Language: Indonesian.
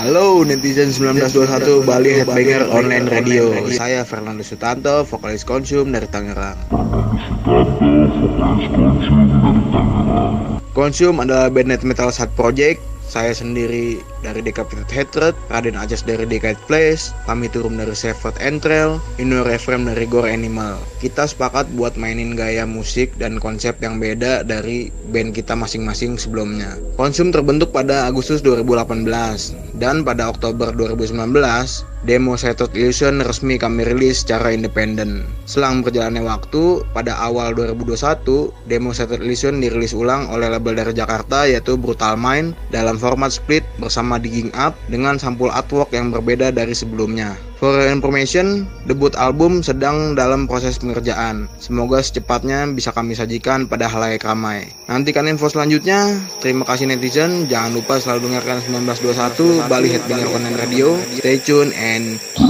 Halo netizen 1921 Bali Headbanger Online Radio. Saya Ferlando Sutanto, vokalis Konsum dari Tangerang. Konsum adalah band net metal side project. Saya sendiri dari Decapitate Hatred, Raden Aces dari Decayed Flesh, Fahmi Turum dari Severed Entrails, Yunior Efraim dari Gore Animal. Kita sepakat buat mainin gaya musik dan konsep yang beda dari band kita masing-masing sebelumnya. Konsum terbentuk pada Agustus 2018 dan pada Oktober 2019 demo Shattered Illusion resmi kami rilis secara independen. Selang berjalannya waktu, pada awal 2021, demo Shattered Illusion dirilis ulang oleh label dari Jakarta yaitu Brutal Mind dalam format split bersama Digging Up dengan sampul artwork yang berbeda dari sebelumnya. For information, debut album sedang dalam proses pengerjaan. Semoga secepatnya bisa kami sajikan pada halayak ramai. Nantikan info selanjutnya. Terima kasih netizen. Jangan lupa selalu dengarkan 1921 Bali Headbanger Online Radio. Stay tune and